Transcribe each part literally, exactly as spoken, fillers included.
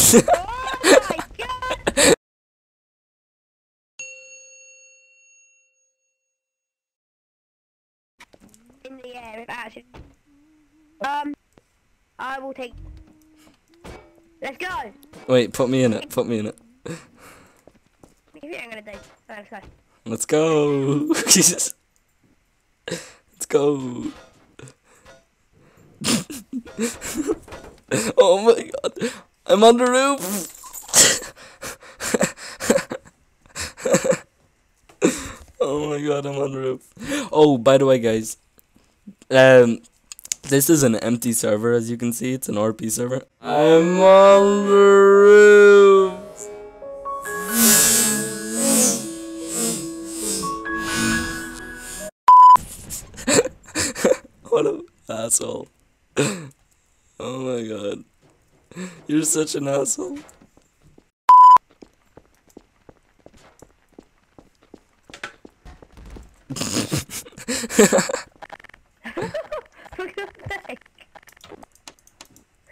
Oh my God. In the air with action. Um, I will take. Let's go. Wait, put me in it. Put me in it. I'm gonna die. Let's go. Let's go. Jesus. Let's go. Oh my God. I'm on the roof. Oh my God, I'm on the roof. Oh, by the way, guys. Um, this is an empty server, as you can see. It's an R P server. I'm on the roof. What an asshole. Oh my God. You're such an asshole.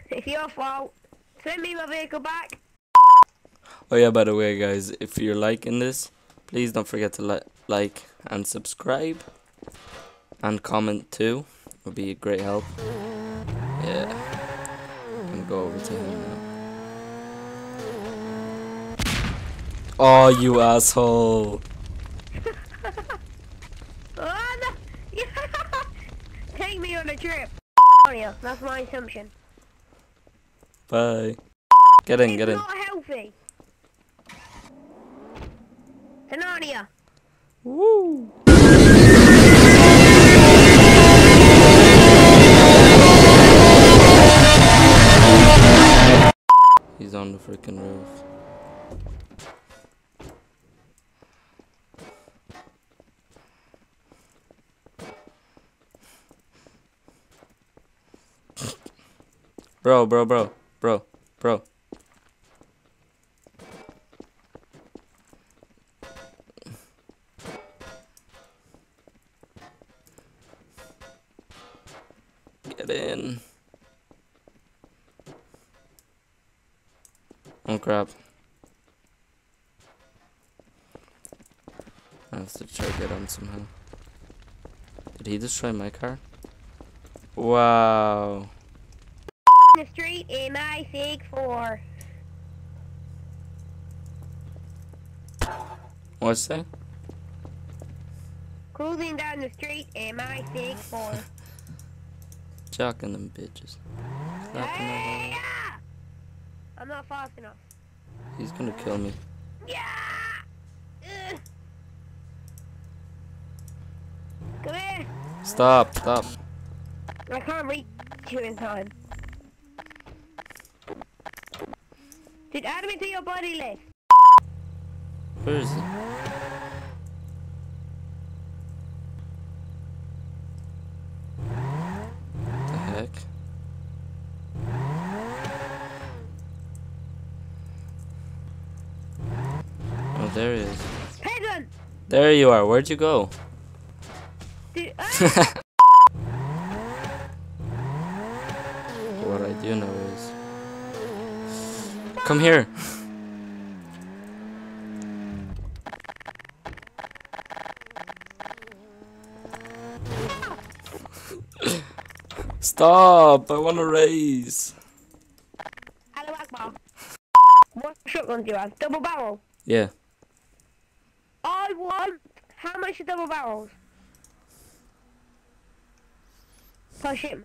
It's your fault. Send me my vehicle back. Oh yeah, by the way, guys, if you're liking this, please don't forget to li like and subscribe and comment too. It would be a great help. Yeah. Go over to him now. Oh, you asshole! Oh, no. Take me on a trip. That's my assumption. Bye. Get in, get in. It's not healthy. Anania. Woo. He's on the freaking roof. Bro, bro, bro, bro, bro. Get in. Oh crap. I have to try to get on somehow. Did he destroy my car? Wow. In the street in my six four. What's that? Cruising down the street in my six four. Jocking them bitches. Jocking them. I'm not fast enough. He's gonna kill me. Yeah! Ugh. Come here! Stop, stop. I can't reach you in time. Dude, add me to your body list. Where is he? What the heck? There he is. Peasant! There you are. Where'd you go? Dude, uh what I do know is... Come here! Stop! I want to race! Hello, Akbar. What shotgun do you have? Double barrel? Yeah. I want... How much are double barrels? Per shipment.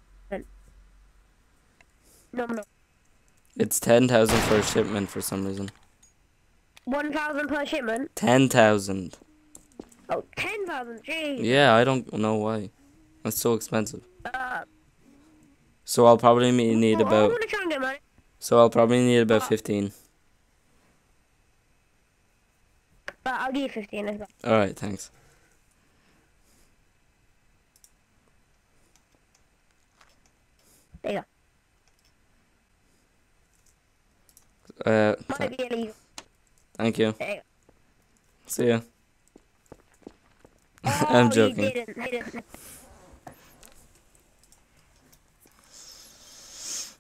No, no. It's ten thousand per shipment for some reason. one thousand per shipment? ten thousand. Oh, ten thousand, jeez. Yeah, I don't know why. That's so expensive. Uh, so I'll probably need well, about... I'm gonna try and get money. So I'll probably need about uh, fifteen. But I'll give you fifteen as well. Alright, thanks. There you go. Uh, th be Thank you. There you go. See ya. Oh, I'm joking. You didn't, you didn't.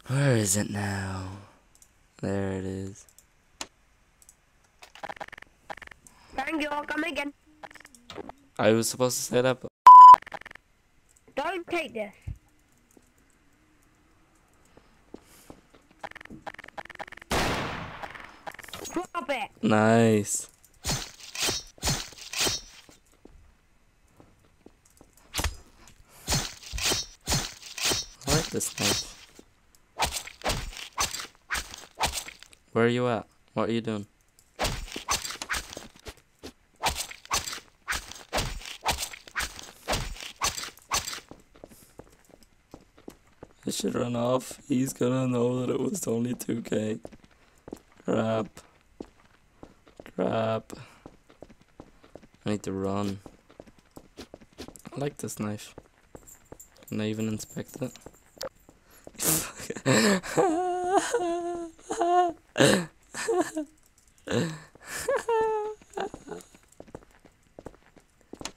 Where is it now? There it is. Thank you, I'll come again. I was supposed to set up. Don't take this. Drop it. Nice. I like this knife. Where are you at? What are you doing? I should run off. He's gonna know that it was only two K. Crap. Crap. I need to run. I like this knife. Can I even inspect it?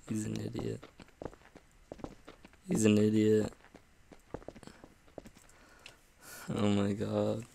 He's an idiot. He's an idiot. Oh my god.